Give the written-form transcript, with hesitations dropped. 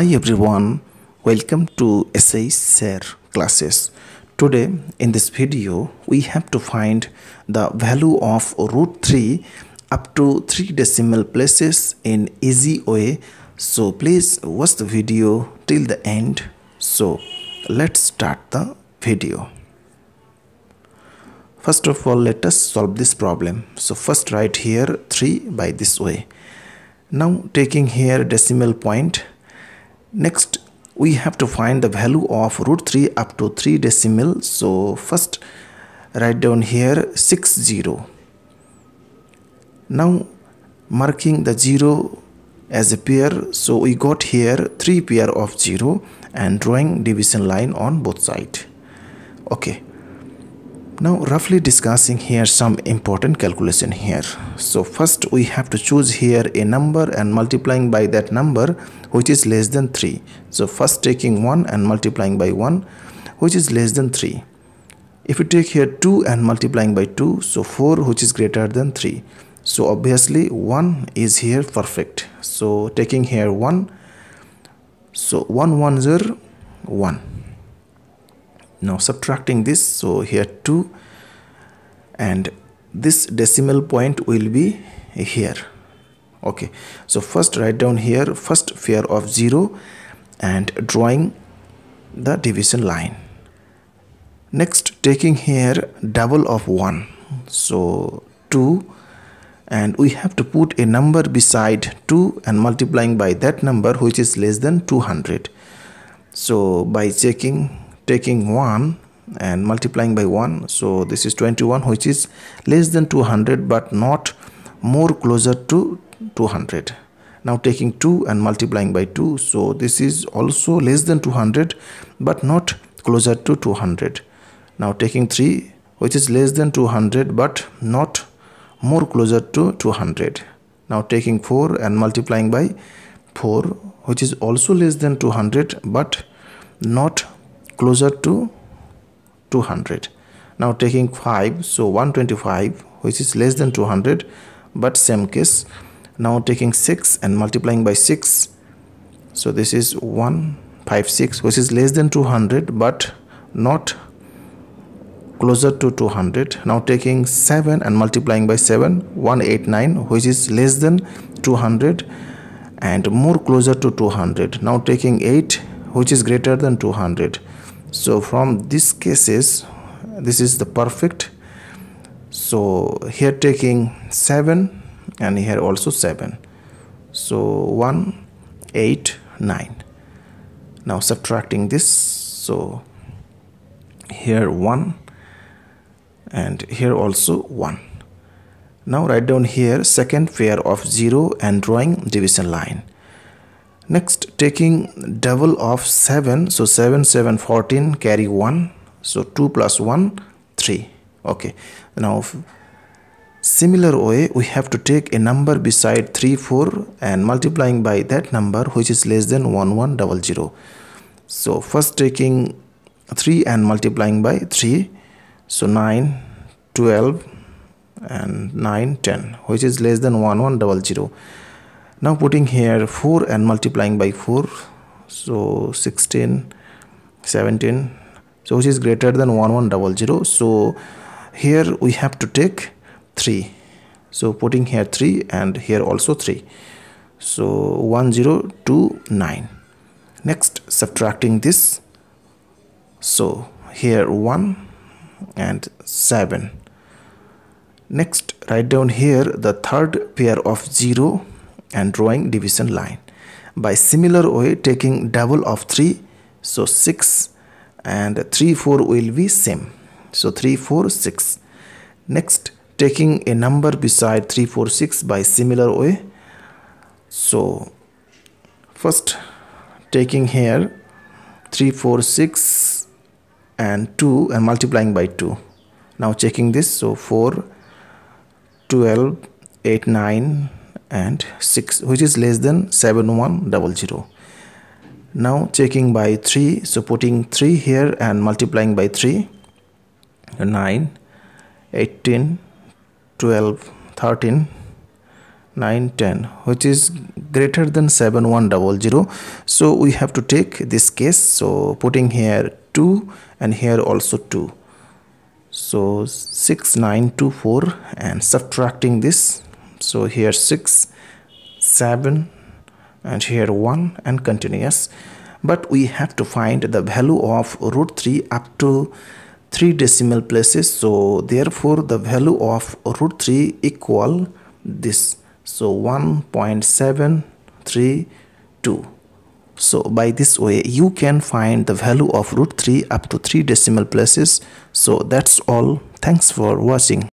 Hi everyone, welcome to SH SIR classes. Today in this video we have to find the value of root 3 up to 3 decimal places in easy way. So please watch the video till the end. So let's start the video. First of all, let us solve this problem. So first write here 3 by this way. Now taking here decimal point. Next we have to find the value of root 3 up to 3 decimal. So first write down here 60. Now marking the 0 as a pair, so we got here 3 pair of 0 and drawing division line on both sides. Okay, now roughly discussing here some important calculation here. So first we have to choose here a number and multiplying by that number which is less than 3. So first taking 1 and multiplying by 1 which is less than 3. If you take here 2 and multiplying by 2, so 4 which is greater than 3. So obviously 1 is here perfect. So taking here 1, so 1 1s are 1. Now subtracting this, so here 2 and this decimal point will be here. Okay, so first write down here first pair of 0 and drawing the division line. Next taking here double of 1, so 2, and we have to put a number beside 2 and multiplying by that number which is less than 200. So by taking 1 and multiplying by 1, so this is 21 which is less than 200 but not more closer to 200. Now taking 2 and multiplying by 2, so this is also less than 200 but not closer to 200. Now taking 3 which is less than 200 but not more closer to 200. Now taking 4 and multiplying by 4 which is also less than 200 but not closer to 200. Now taking 5, so 125 which is less than 200 but same case. Now taking 6 and multiplying by 6, so this is 156 which is less than 200 but not closer to 200. Now taking 7 and multiplying by 7, 189 which is less than 200 and more closer to 200. Now taking 8 which is greater than 200. So from these cases this is the perfect. So here taking 7 and here also 7, so 189. Now subtracting this, so here 1 and here also 1. Now write down here second pair of 0 and drawing division line. Next taking double of 7, so 7 7 14 carry 1, so 2 plus 1 3. Okay, now similar way we have to take a number beside 3 4 and multiplying by that number which is less than 1100. So first taking 3 and multiplying by 3, so 9 12 and 9 10 which is less than 1100. Now putting here 4 and multiplying by 4, so 16 17 so which is greater than 1100. So here we have to take 3, so putting here 3 and here also 3, so 1029. Next subtracting this, so here 1 and 7. Next write down here the third pair of 0 and drawing division line. By similar way taking double of 3, so 6 and 3 4 will be same, so 3 4 6. Next taking a number beside 3 4 6 by similar way, so first taking here 3 4 6 and 2 and multiplying by 2. Now checking this, so 4 12 8 9 and 6 which is less than 7100. Now checking by 3, so putting 3 here and multiplying by 3, 9 18 12 13 9, 10, which is greater than 7100. So we have to take this case. So putting here 2 and here also 2. So 6924 and subtracting this. So here 6, 7 and here 1 and continuous. But we have to find the value of root 3 up to 3 decimal places. So therefore the value of root 3 equal this. So 1.732. So by this way you can find the value of root 3 up to 3 decimal places. So that's all. Thanks for watching.